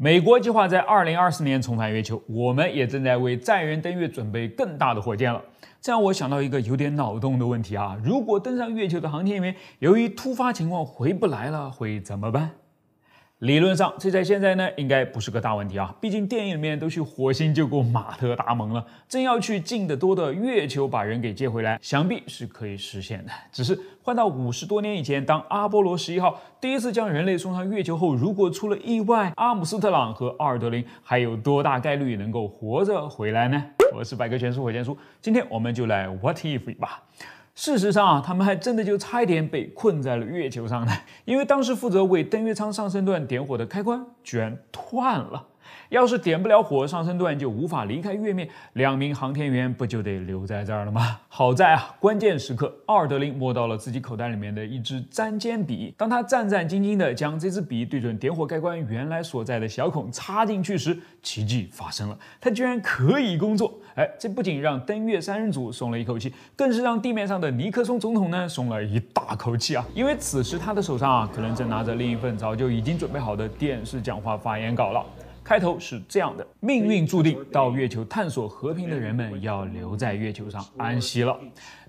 美国计划在2024年重返月球，我们也正在为载人登月准备更大的火箭了。这让我想到一个有点脑洞的问题啊：如果登上月球的航天员由于突发情况回不来了，会怎么办？理论上，这在现在呢，应该不是个大问题啊。毕竟电影里面都去火星救过马特·达蒙了，真要去近得多的月球把人给接回来，想必是可以实现的。只是换到50多年以前，当阿波罗11号第一次将人类送上月球后，如果出了意外，阿姆斯特朗和奥尔德林还有多大概率能够活着回来呢？我是百科全书火箭叔，今天我们就来 What If 吧。事实上啊，他们还真的就差一点被困在了月球上呢，因为当时负责为登月舱上升段点火的开关居然断了。要是点不了火，上升段就无法离开月面，2名航天员不就得留在这儿了吗？好在啊，关键时刻，奥尔德林摸到了自己口袋里面的一支沾尖笔。当他战战兢兢地将这支笔对准点火开关原来所在的小孔插进去时，奇迹发生了，他居然可以工作。哎，这不仅让登月3人组松了一口气，更是让地面上的尼克松总统呢松了一大口气啊！因为此时他的手上啊，可能正拿着另一份早就已经准备好的电视讲话发言稿了。开头是这样的：命运注定到月球探索和平的人们要留在月球上安息了。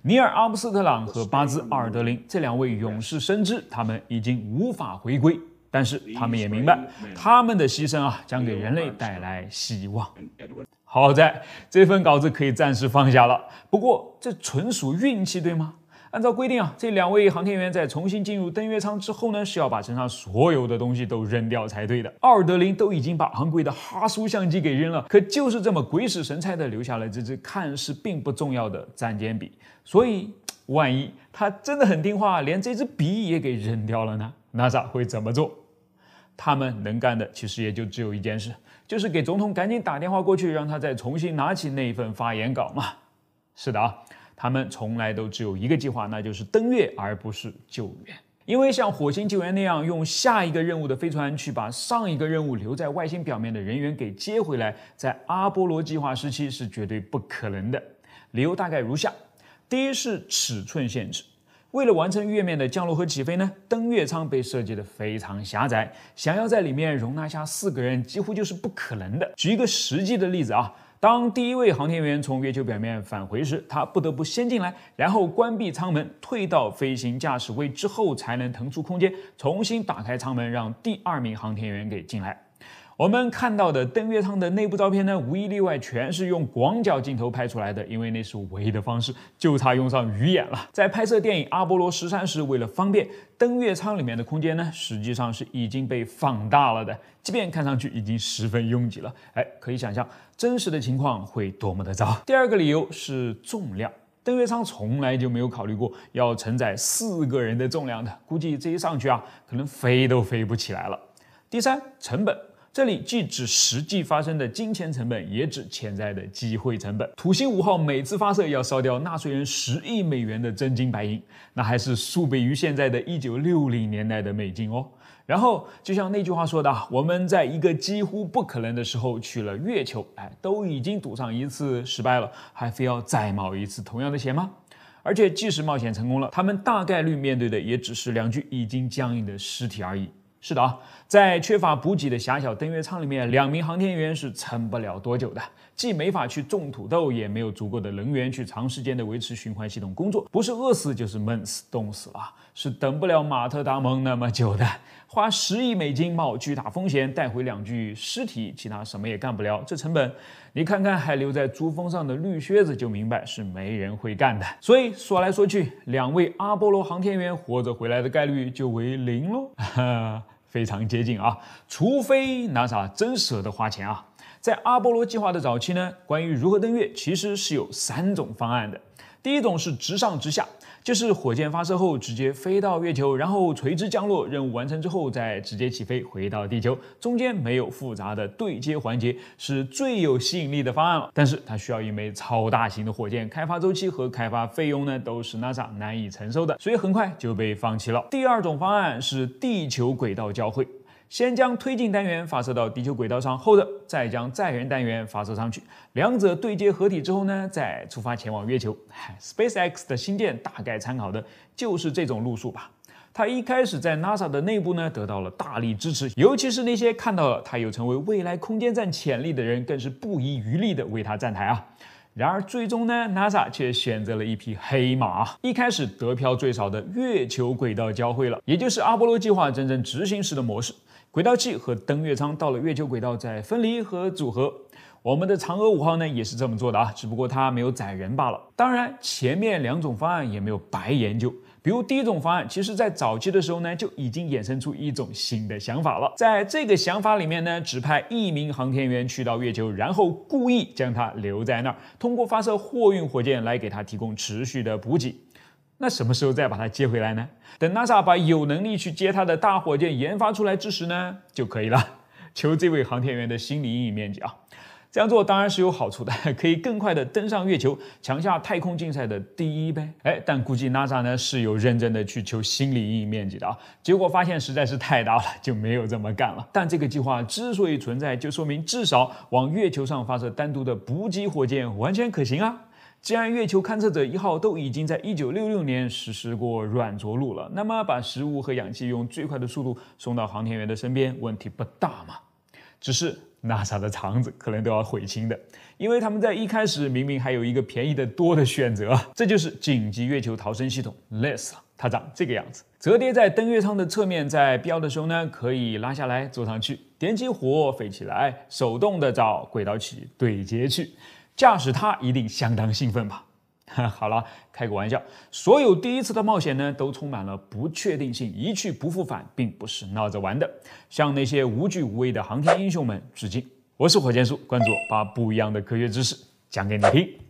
尼尔·阿姆斯特朗和巴兹·奥尔德林这2位勇士深知他们已经无法回归，但是他们也明白他们的牺牲啊将给人类带来希望。好在这份稿子可以暂时放下了，不过这纯属运气，对吗？按照规定啊，这2位航天员在重新进入登月舱之后呢，是要把身上所有的东西都扔掉才对的。奥尔德林都已经把昂贵的哈苏相机给扔了，可就是这么鬼使神差的留下了这支看似并不重要的蘸尖笔。所以，万一他真的很听话，连这支笔也给扔掉了呢 ？NASA 会怎么做？他们能干的其实也就只有一件事，就是给总统赶紧打电话过去，让他再重新拿起那一份发言稿嘛。是的啊。他们从来都只有一个计划，那就是登月，而不是救援。因为像火星救援那样，用下一个任务的飞船去把上一个任务留在外星表面的人员给接回来，在阿波罗计划时期是绝对不可能的。理由大概如下：第一是尺寸限制。为了完成月面的降落和起飞呢，登月舱被设计得非常狭窄，想要在里面容纳下4个人，几乎就是不可能的。举一个实际的例子啊。当第1位航天员从月球表面返回时，他不得不先进来，然后关闭舱门，退到飞行驾驶位之后，才能腾出空间，重新打开舱门，让第2名航天员给进来。我们看到的登月舱的内部照片呢，无一例外全是用广角镜头拍出来的，因为那是唯一的方式，就差用上鱼眼了。在拍摄电影《阿波罗13》时，为了方便，登月舱里面的空间呢，实际上是已经被放大了的，即便看上去已经十分拥挤了。哎，可以想象真实的情况会多么的糟。第2个理由是重量。登月舱从来就没有考虑过要承载4个人的重量的，估计这一上去啊，可能飞都飞不起来了。第3，成本。这里既指实际发生的金钱成本，也指潜在的机会成本。土星5号每次发射要烧掉纳税人10亿美元的真金白银，那还是数倍于现在的1960年代的美金哦。然后就像那句话说的，我们在一个几乎不可能的时候去了月球，哎，都已经赌上一次失败了，还非要再冒一次同样的险吗？而且即使冒险成功了，他们大概率面对的也只是2具已经僵硬的尸体而已。是的啊，在缺乏补给的狭小登月舱里面，2名航天员是撑不了多久的，既没法去种土豆，也没有足够的能源去长时间的维持循环系统工作，不是饿死就是闷死，冻死了，是等不了马特·达蒙那么久的。花10亿美金冒巨大风险带回2具尸体，其他什么也干不了，这成本你看看还留在珠峰上的绿靴子就明白是没人会干的。所以说来说去，2位阿波罗航天员活着回来的概率就为0喽。非常接近啊，除非 NASA 真舍得花钱啊。在阿波罗计划的早期呢，关于如何登月其实是有3种方案的。第1种是直上直下，就是火箭发射后直接飞到月球，然后垂直降落，任务完成之后再直接起飞回到地球，中间没有复杂的对接环节，是最有吸引力的方案了。但是它需要一枚超大型的火箭，开发周期和开发费用呢都是 NASA 难以承受的，所以很快就被放弃了。第2种方案是地球轨道交会。先将推进单元发射到地球轨道上，后者再将载人单元发射上去，两者对接合体之后呢，再出发前往月球。SpaceX 的星舰大概参考的就是这种路数吧。他一开始在 NASA 的内部呢得到了大力支持，尤其是那些看到了他有成为未来空间站潜力的人，更是不遗余力的为他站台啊。 然而，最终呢 ，NASA 却选择了一匹黑马。一开始得票最少的月球轨道交会了，也就是阿波罗计划真正执行时的模式。轨道器和登月舱到了月球轨道再分离和组合。我们的嫦娥5号呢也是这么做的啊，只不过它没有载人罢了。当然，前面两种方案也没有白研究。 比如第一种方案，其实在早期的时候呢，就已经衍生出一种新的想法了。在这个想法里面呢，指派1名航天员去到月球，然后故意将它留在那儿，通过发射货运火箭来给它提供持续的补给。那什么时候再把它接回来呢？等 NASA 把有能力去接它的大火箭研发出来之时呢，就可以了。求这位航天员的心理阴影面积啊！ 这样做当然是有好处的，可以更快的登上月球，抢下太空竞赛的第一呗。哎，但估计 NASA 呢是有认真的去求心理阴影面积的啊，结果发现实在是太大了，就没有这么干了。但这个计划之所以存在，就说明至少往月球上发射单独的补给火箭完全可行啊。 既然月球勘测者1号都已经在1966年实施过软着陆了，那么把食物和氧气用最快的速度送到航天员的身边，问题不大嘛。只是 NASA 的肠子可能都要悔青的，因为他们在一开始明明还有一个便宜得多的选择，这就是紧急月球逃生系统 LESS 了。它长这个样子，折叠在登月舱的侧面，在必要的时候呢，可以拉下来坐上去，点起火飞起来，手动的找轨道器对接去。驾驶它一定相当兴奋吧？好了，开个玩笑，所有第一次的冒险呢，都充满了不确定性，一去不复返，并不是闹着玩的。向那些无惧无畏的航天英雄们致敬！我是火箭叔，关注我，把不一样的科学知识讲给你听。